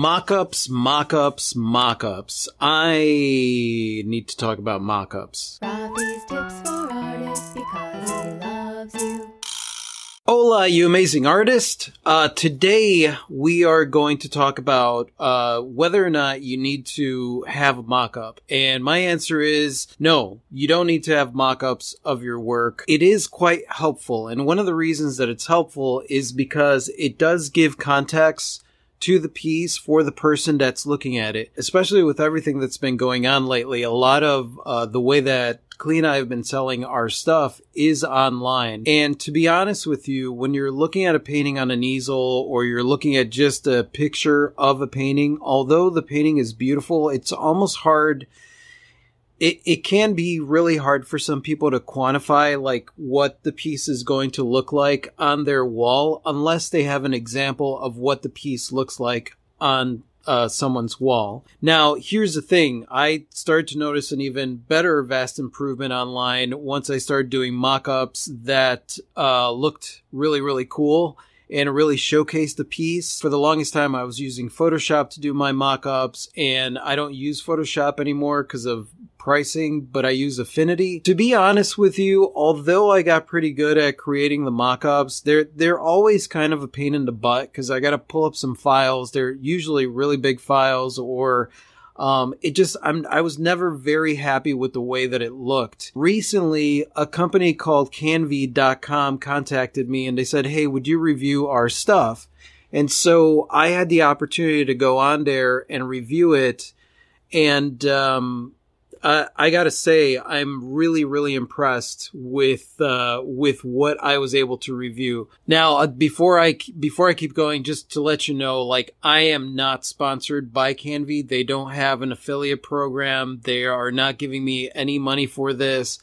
Mockups. I need to talk about mockups. Robbie's tips for artists because he loves you. Hola, you amazing artist. Today we are going to talk about whether or not you need to have a mock-up. And my answer is no, you don't need to have mock-ups of your work. It is quite helpful. And one of the reasons that it's helpful is because it does give context to the piece for the person that's looking at it, especially with everything that's been going on lately. A lot of the way that Klee and I have been selling our stuff is online. And to be honest with you, when you're looking at a painting on an easel or you're looking at just a picture of a painting, although the painting is beautiful, it's almost hard. It can be really hard for some people to quantify like what the piece is going to look like on their wall unless they have an example of what the piece looks like on someone's wall. Now, here's the thing. I started to notice an even better vast improvement online once I started doing mock-ups that looked really, really cool and really showcase the piece. For the longest time, I was using Photoshop to do my mock-ups, and I don't use Photoshop anymore because of pricing, but I use Affinity. To be honest with you, although I got pretty good at creating the mock-ups, they're always kind of a pain in the butt because I got to pull up some files. They're usually really big files, or I was never very happy with the way that it looked. Recently, a company called Canva.com contacted me and they said, hey, would you review our stuff? And so I had the opportunity to go on there and review it. And I gotta say, I'm really, really impressed with what I was able to review. Now, before I keep going, just to let you know, like, I am not sponsored by Canva. They don't have an affiliate program. They are not giving me any money for this.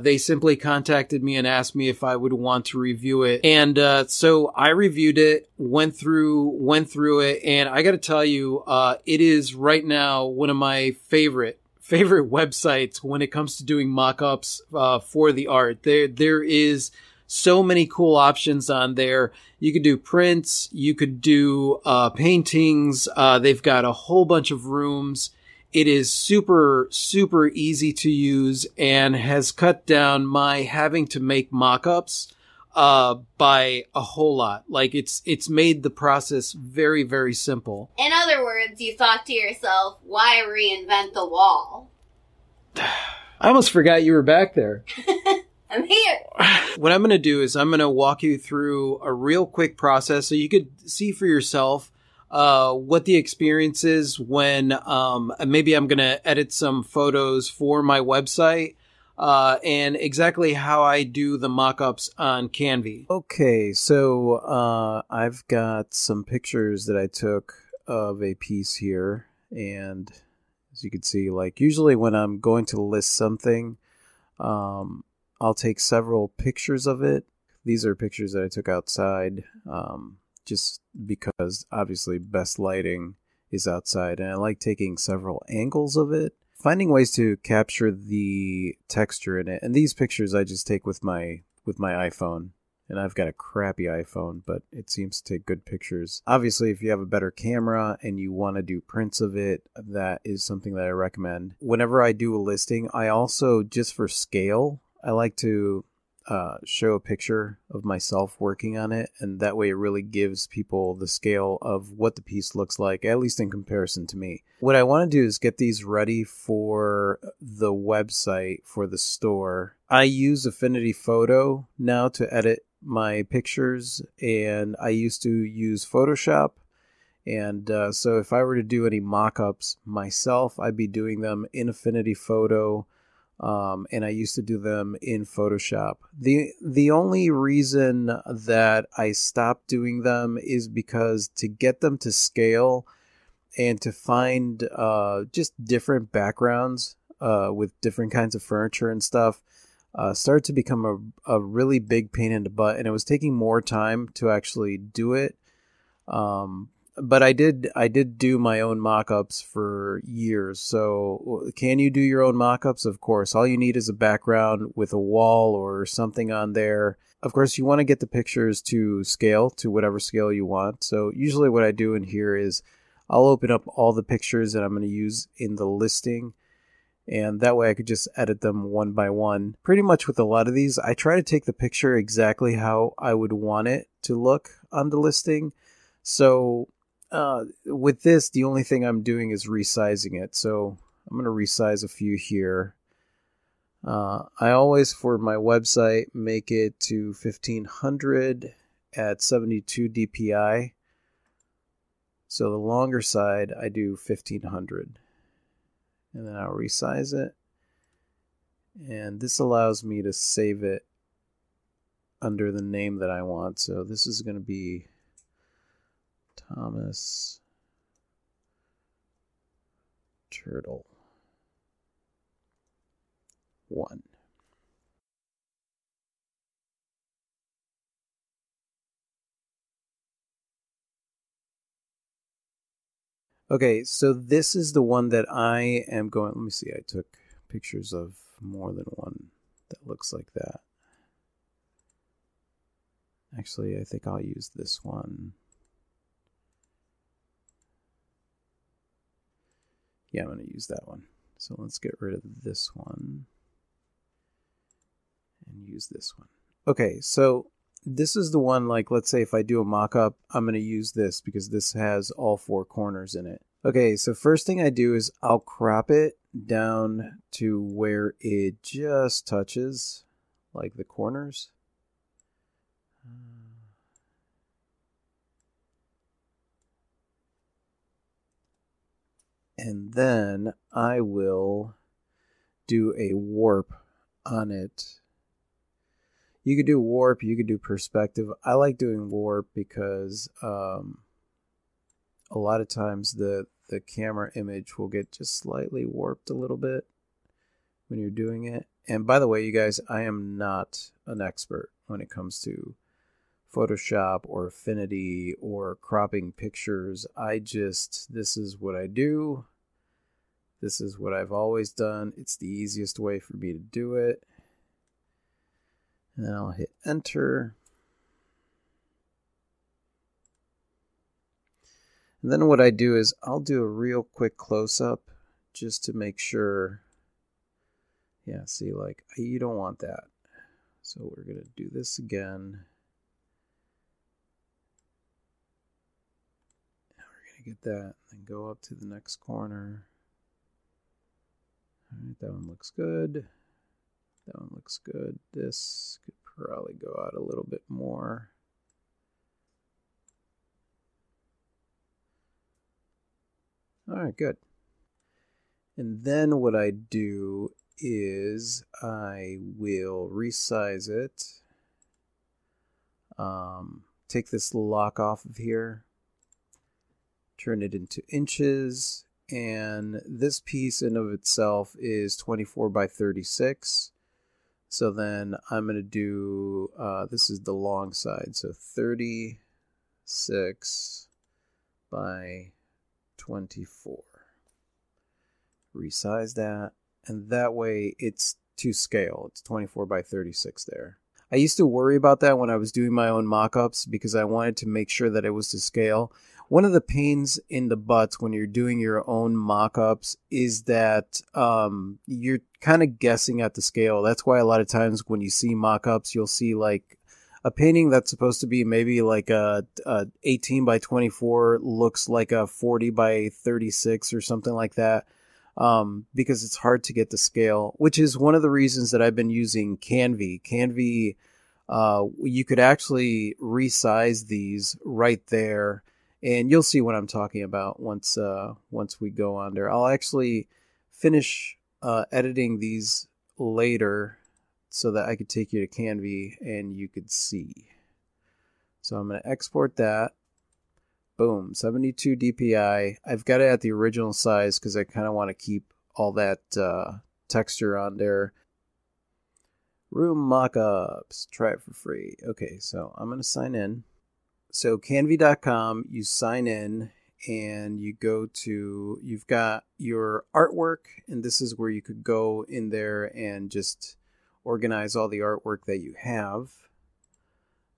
They simply contacted me and asked me if I would want to review it. And so I reviewed it, went through it, and I gotta tell you, it is right now one of my favorite websites when it comes to doing mock-ups for the art. There is so many cool options on there. You could do prints, you could do paintings. They've got a whole bunch of rooms. It is super, super easy to use and has cut down my having to make mock-ups by a whole lot. Like, it's made the process very, very simple. In other words, you thought to yourself, why reinvent the wall? I almost forgot you were back there. I'm here. What I'm going to do is I'm going to walk you through a real quick process so you could see for yourself what the experience is when maybe I'm going to edit some photos for my website. And exactly how I do the mock-ups on Canva. Okay, so I've got some pictures that I took of a piece here. And as you can see, like, usually when I'm going to list something, I'll take several pictures of it. These are pictures that I took outside, just because obviously best lighting is outside. And I like taking several angles of it, finding ways to capture the texture in it. And these pictures I just take with my iPhone. And I've got a crappy iPhone, but it seems to take good pictures. Obviously, if you have a better camera and you want to do prints of it, that is something that I recommend. Whenever I do a listing, I also, just for scale, I like to show a picture of myself working on it. And that way it really gives people the scale of what the piece looks like, at least in comparison to me. What I want to do is get these ready for the website, for the store. I use Affinity Photo now to edit my pictures, and I used to use Photoshop. And so if I were to do any mock-ups myself, I'd be doing them in Affinity Photo. And I used to do them in Photoshop. The only reason that I stopped doing them is because to get them to scale and to find just different backgrounds with different kinds of furniture and stuff started to become a really big pain in the butt. And it was taking more time to actually do it. But I did do my own mock-ups for years. So can you do your own mock-ups? Of course. All you need is a background with a wall or something on there. Of course, you want to get the pictures to scale, to whatever scale you want. So usually what I do in here is I'll open up all the pictures that I'm going to use in the listing, and that way I could just edit them one by one. Pretty much with a lot of these, I try to take the picture exactly how I would want it to look on the listing. So with this, the only thing I'm doing is resizing it. So I'm going to resize a few here. I always, for my website, make it to 1500 at 72 DPI. So the longer side, I do 1500. And then I'll resize it. And this allows me to save it under the name that I want. So this is going to be Thomas Turtle 1. Okay, so this is the one that I am going, let me see, I took pictures of more than one that looks like that. Actually, I think I'll use this one. Yeah, I'm going to use that one. So let's get rid of this one and use this one. Okay, so this is the one, like, let's say if I do a mock-up, I'm going to use this because this has all four corners in it. Okay, so first thing I do is I'll crop it down to where it just touches, like, the corners. And then I will do a warp on it. You could do warp, you could do perspective. I like doing warp because a lot of times the camera image will get just slightly warped a little bit when you're doing it. And by the way, you guys, I am not an expert when it comes to Photoshop or Affinity or cropping pictures. This is what I do. This is what I've always done. It's the easiest way for me to do it. And then I'll hit enter. And then what I do is I'll do a real quick close-up just to make sure. Yeah, see, like, you don't want that. So we're going to do this again. Now we're going to get that and go up to the next corner. All right, that one looks good. That one looks good. This could probably go out a little bit more. All right, good. And then what I do is I will resize it. Take this lock off of here, turn it into inches, and this piece in of itself is 24 by 36. So then I'm going to do, this is the long side, so 36 by 24. Resize that, and that way it's to scale. It's 24 by 36 there. I used to worry about that when I was doing my own mock-ups because I wanted to make sure that it was to scale. One of the pains in the butt when you're doing your own mock-ups is that you're kind of guessing at the scale. That's why a lot of times when you see mock-ups, you'll see like a painting that's supposed to be maybe like a 18 by 24 looks like a 40 by 36 or something like that. Because it's hard to get the scale, which is one of the reasons that I've been using Canva. Canva, you could actually resize these right there, and you'll see what I'm talking about once we go on there. I'll actually finish editing these later so that I could take you to Canva and you could see. So I'm going to export that. Boom, 72 DPI. I've got it at the original size because I kind of want to keep all that texture on there. Room mock-ups, try it for free. Okay, so I'm going to sign in. So Canva.com, you sign in and you go to, you've got your artwork, and this is where you could go in there and just organize all the artwork that you have.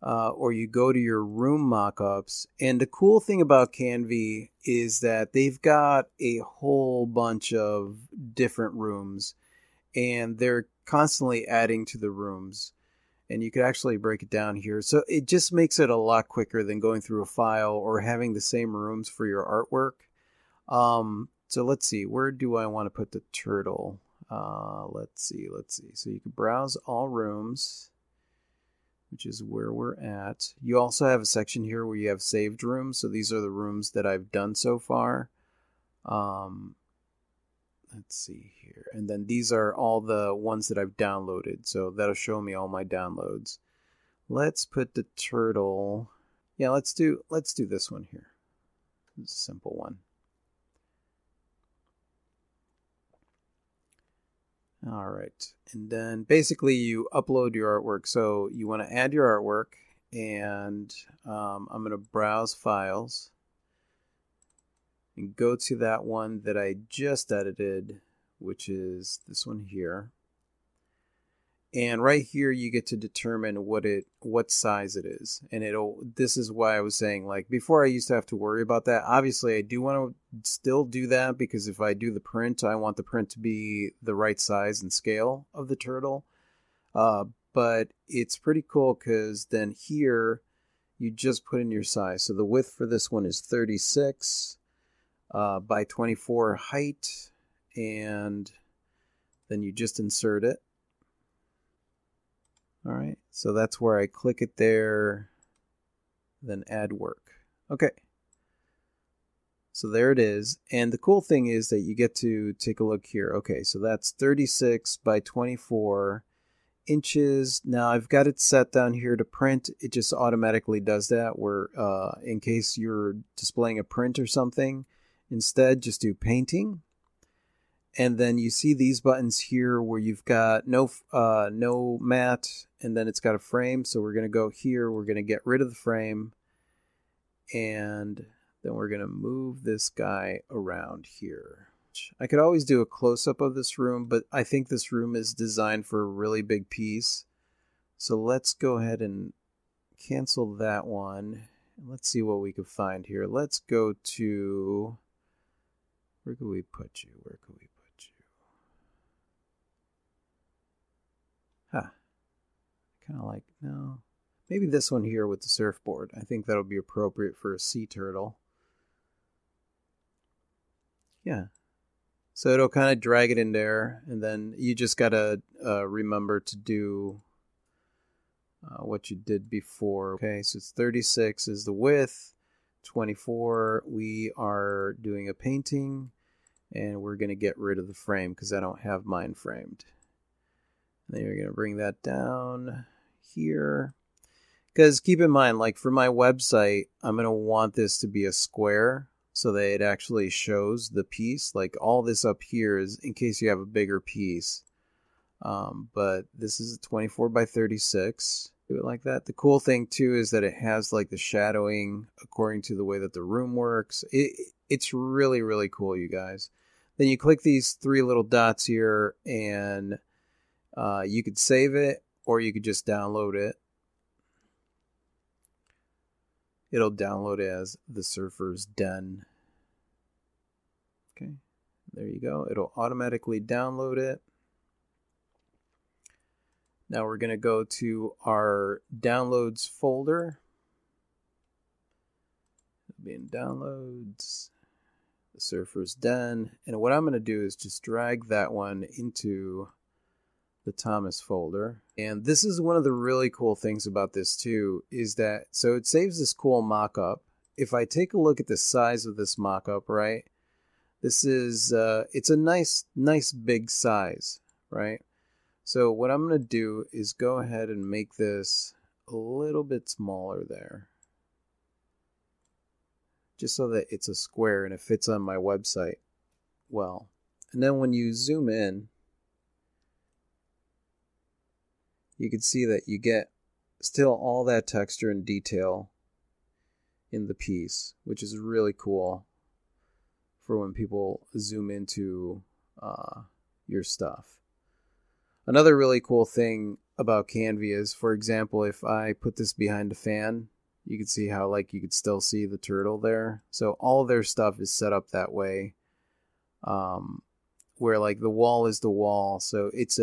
or you go to your room mock-ups. And the cool thing about Canva is that they've got a whole bunch of different rooms, and they're constantly adding to the rooms. And you could actually break it down here. So it just makes it a lot quicker than going through a file or having the same rooms for your artwork. So let's see, where do I want to put the turtle? Let's see. So you can browse all rooms, which is where we're at. You also have a section here where you have saved rooms. So these are the rooms that I've done so far. Let's see here. And then these are all the ones that I've downloaded. So that'll show me all my downloads. Let's put the turtle. Yeah, let's do this one here. It's a simple one. All right. And then basically you upload your artwork. So you want to add your artwork, and I'm going to browse files and go to that one that I just edited, which is this one here. And right here you get to determine what size it is. And this is why I was saying, like, before I used to have to worry about that. Obviously I do want to still do that, because if I do the print, I want the print to be the right size and scale of the turtle. But it's pretty cool, because then here you just put in your size. So the width for this one is 36 by 24 height, and then you just insert it. All right, so that's where I click it there, then add work. Okay, so there it is. And the cool thing is that you get to take a look here. Okay, so that's 36 by 24 inches. Now I've got it set down here to print. It just automatically does that, where in case you're displaying a print or something, instead just do painting. And then you see these buttons here where you've got no matte, and then it's got a frame. So we're going to go here. We're going to get rid of the frame, and then we're going to move this guy around here. I could always do a close-up of this room, but I think this room is designed for a really big piece. So let's go ahead and cancel that one. Let's see what we can find here. Let's go to, where can we put you? Huh. Kind of like, no. Maybe this one here with the surfboard. I think that'll be appropriate for a sea turtle. Yeah. So it'll kind of drag it in there, and then you just got to remember to do what you did before. Okay, so it's 36 is the width, 24. We are doing a painting, and we're going to get rid of the frame because I don't have mine framed. Then you're going to bring that down here, because keep in mind, like for my website, I'm going to want this to be a square so that it actually shows the piece. Like all this up here is in case you have a bigger piece. But this is a 24 by 36. Do it like that. The cool thing too is that it has like the shadowing according to the way that the room works. It's really, really cool, you guys. Then you click these three little dots here, and you could save it, or you could just download it. It'll download as the Surfer's Den. Okay, there you go. It'll automatically download it. Now we're going to go to our downloads folder. It'll be in downloads, the Surfer's Den. And what I'm going to do is just drag that one into the Thomas folder. And this is one of the really cool things about this too, is that, so it saves this cool mock-up. If I take a look at the size of this mock-up, right, this is, it's a nice big size, right? So what I'm going to do is go ahead and make this a little bit smaller there, just so that it's a square and it fits on my website well. And then when you zoom in, you can see that you get still all that texture and detail in the piece, which is really cool for when people zoom into your stuff. Another really cool thing about Canva is, for example, if I put this behind a fan, you can see how like you could still see the turtle there. So all their stuff is set up that way, where like the wall is the wall. So it's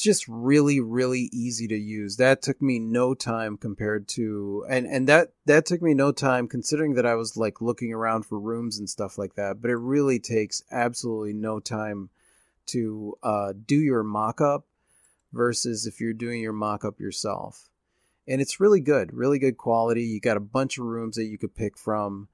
just really, really easy to use. That took me no time compared to, and that took me no time considering that I was like looking around for rooms and stuff like that, but it really takes absolutely no time to do your mock-up versus if you're doing your mock-up yourself. And it's really good quality. You got a bunch of rooms that you could pick from.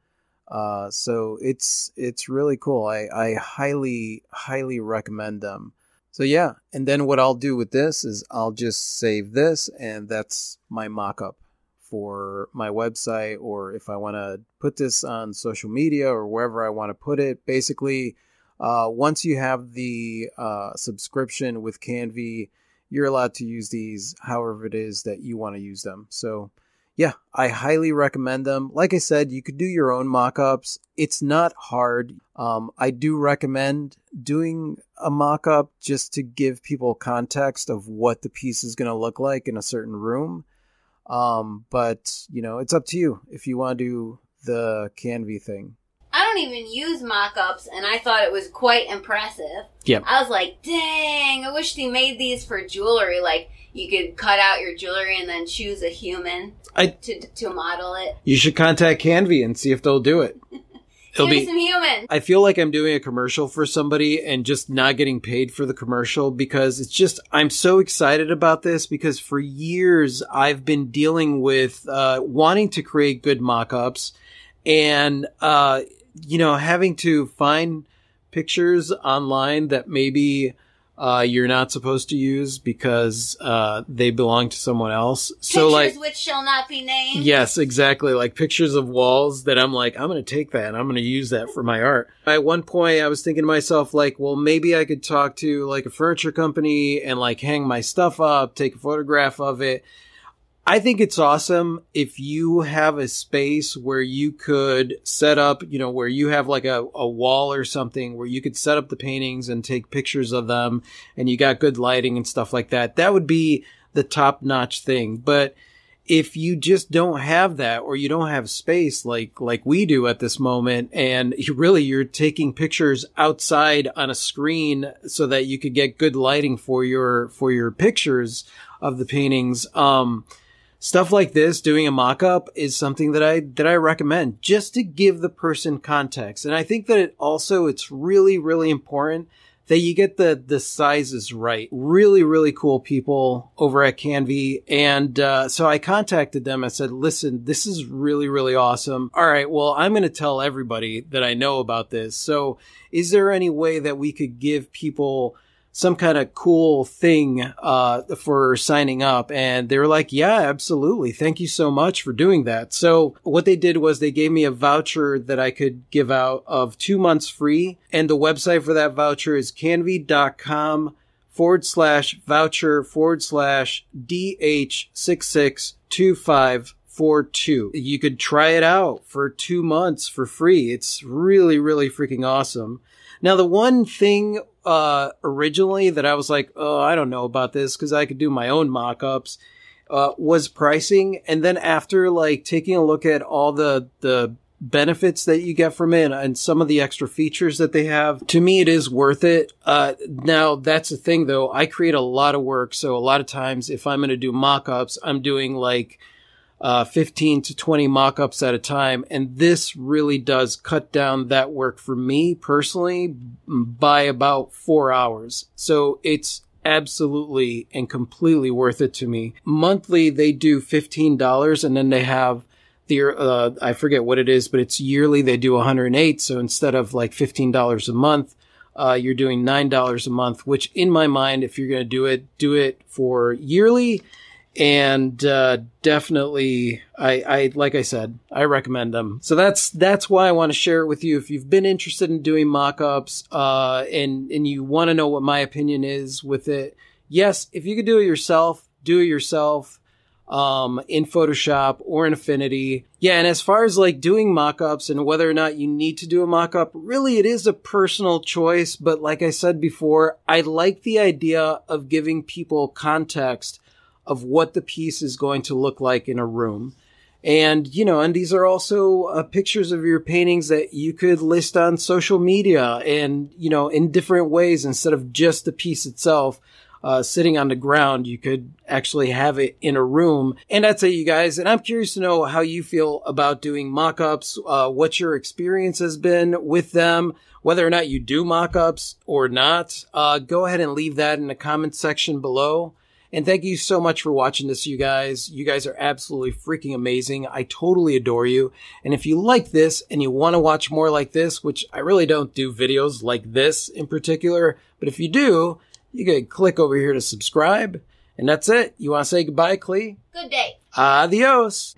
So it's really cool. I highly, highly recommend them. So yeah, and then what I'll do with this is I'll just save this, and that's my mock-up for my website, or if I want to put this on social media or wherever I want to put it. Basically, once you have the subscription with Canva, you're allowed to use these however it is that you want to use them. So yeah, I highly recommend them. Like I said, you could do your own mock-ups. It's not hard. I do recommend doing a mock-up just to give people context of what the piece is going to look like in a certain room. But, you know, it's up to you if you want to do the Canva thing. I don't even use mock-ups, and I thought it was quite impressive. Yep. I was like, dang, I wish they made these for jewelry. Like, you could cut out your jewelry and then choose a human to model it. You should contact Canva and see if they'll do it. Give me some humans. I feel like I'm doing a commercial for somebody and just not getting paid for the commercial, because it's just, I'm so excited about this because for years I've been dealing with wanting to create good mock-ups and you know, having to find pictures online that maybe you're not supposed to use because they belong to someone else. So, pictures like, which shall not be named. Yes, exactly. Like pictures of walls that I'm like, I'm going to take that and I'm going to use that for my art. At one point, I was thinking to myself, like, well, maybe I could talk to like a furniture company and like hang my stuff up, take a photograph of it. I think it's awesome if you have a space where you could set up, you know, where you have like a wall or something where you could set up the paintings and take pictures of them and you got good lighting and stuff like that. That would be the top-notch thing. But if you just don't have that or you don't have space like we do at this moment, and you're taking pictures outside on a screen so that you could get good lighting for your pictures of the paintings, stuff like this, doing a mock-up is something that I recommend just to give the person context. And I think that it also, it's really, really important that you get the sizes right. Really, really cool people over at Canva. And so I contacted them. I said, listen, this is really, really awesome. All right, well, I'm going to tell everybody that I know about this. So is there any way that we could give people some kind of cool thing for signing up? And they were like, yeah, absolutely. Thank you so much for doing that. So what they did was they gave me a voucher that I could give out of 2 months free. And the website for that voucher is canva.com/voucher/DH662542. You could try it out for 2 months for free. It's really, really freaking awesome. Now, the one thing originally that I was like, oh, I don't know about this because I could do my own mock-ups, was pricing. And then after like taking a look at all the benefits that you get from it and some of the extra features that they have, to me, it is worth it. Now, that's the thing, though. I create a lot of work. So a lot of times if I'm going to do mock-ups, I'm doing like 15 to 20 mock-ups at a time. And this really does cut down that work for me personally by about 4 hours. So it's absolutely and completely worth it to me. Monthly, they do $15, and then they have the, I forget what it is, but it's yearly. They do 108. So instead of like $15 a month, you're doing $9 a month, which in my mind, if you're going to do it for yearly. And definitely, I like I said, I recommend them. So that's why I want to share it with you. If you've been interested in doing mock-ups and you want to know what my opinion is with it, yes, if you could do it yourself in Photoshop or in Affinity. Yeah, and as far as like doing mock-ups and whether or not you need to do a mock-up, really it is a personal choice. But like I said before, I like the idea of giving people context of what the piece is going to look like in a room. And, you know, and these are also pictures of your paintings that you could list on social media and, you know, in different ways instead of just the piece itself. Sitting on the ground, you could actually have it in a room. And that's it, you guys. And I'm curious to know how you feel about doing mock-ups, what your experience has been with them, whether or not you do mock-ups or not. Go ahead and leave that in the comments section below. And thank you so much for watching this, you guys. You guys are absolutely freaking amazing. I totally adore you. And if you like this and you want to watch more like this, which I really don't do videos like this in particular, but if you do, you can click over here to subscribe. And that's it. You want to say goodbye, Clee? Good day. Adios.